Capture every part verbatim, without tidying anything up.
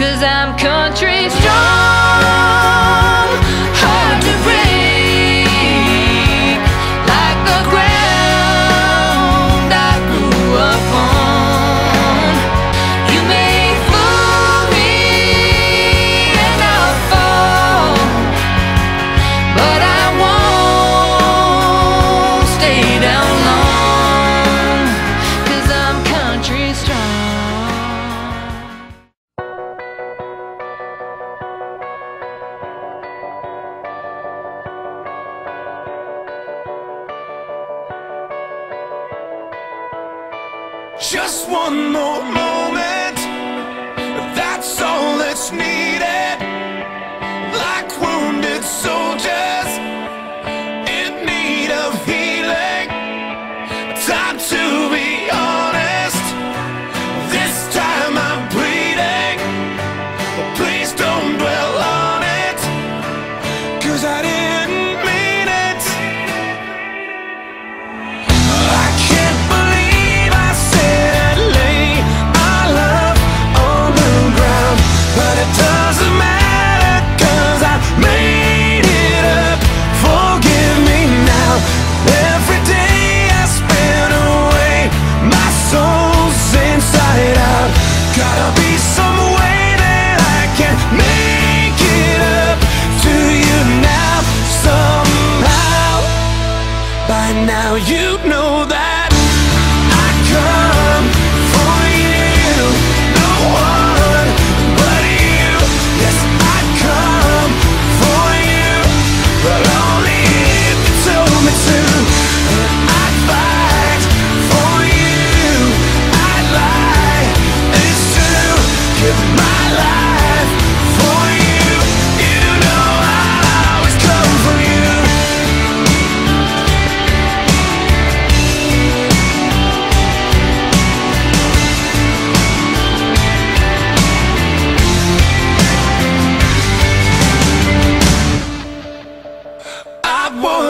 'cause I'm country strong, hard to break, like the ground I grew up on. You may fool me and I'll fall, but I won't stay down long, 'cause I'm country strong. Just one more moment, that's all that's needed. Like wounded soldiers in need of healing. Time to be honest, this time I'm bleeding. Please don't dwell on it, 'cause I didn't mean it. I can't believe now you know that I come for you, no one but you. Yes, I come for you, but only if you told me to. I'd fight for you, I'd lie, it's true, give my life for you. You know I'll always come for you.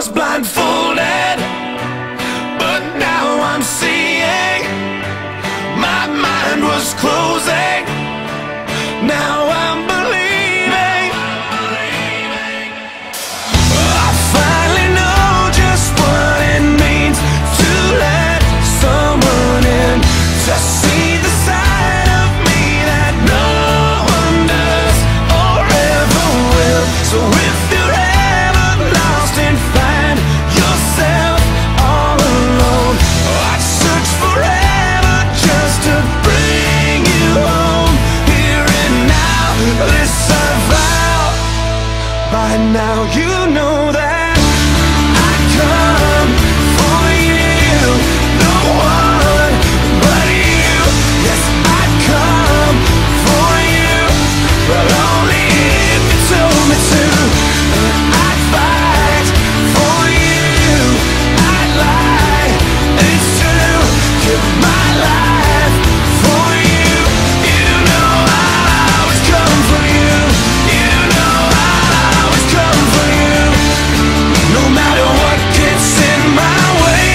Was blindfolded, but now I'm seeing. My mind was closing, now I'm believing. I finally know just what it means to let someone in, to see the side of me that no one does or ever will. So if you're by now you know that I come for you, no one but you. Yes, I come for you, but only if you told me to. I'd fight for you, I'd lie, it's true, give my life for you. You know I'll always come for you. You know I'll always come for you. No matter what gets in my way,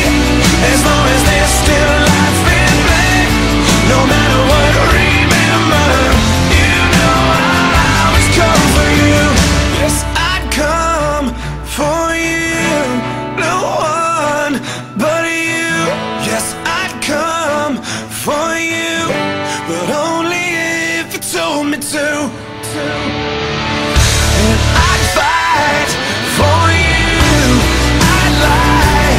as long as there's still life in me. No matter what, remember, you know I'll always come for you. Yes, I'd come for you, no one but you. Yes, I'd come for you, but only if you told me to. And I'd fight for you, I'd lie,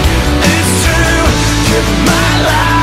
it's true, give my life.